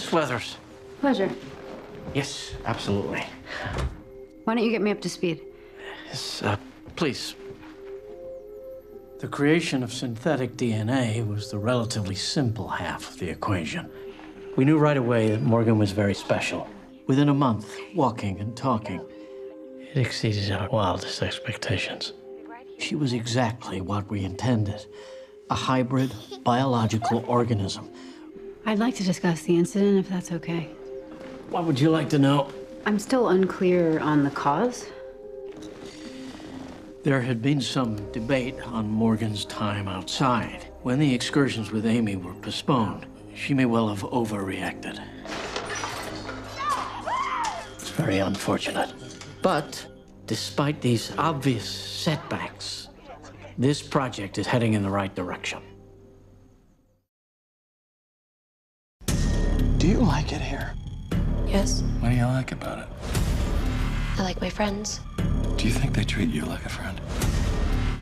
Yes, Leathers. Pleasure. Yes, absolutely. Why don't you get me up to speed? Yes, please. The creation of synthetic DNA was the relatively simple half of the equation. We knew right away that Morgan was very special. Within a month, walking and talking, it exceeded our wildest expectations. She was exactly what we intended, a hybrid biological organism. I'd like to discuss the incident, if that's okay. What would you like to know? I'm still unclear on the cause. There had been some debate on Morgan's time outside. When the excursions with Amy were postponed, she may well have overreacted. It's very unfortunate. But despite these obvious setbacks, this project is heading in the right direction. Do you like it here? Yes. What do you like about it? I like my friends. Do you think they treat you like a friend?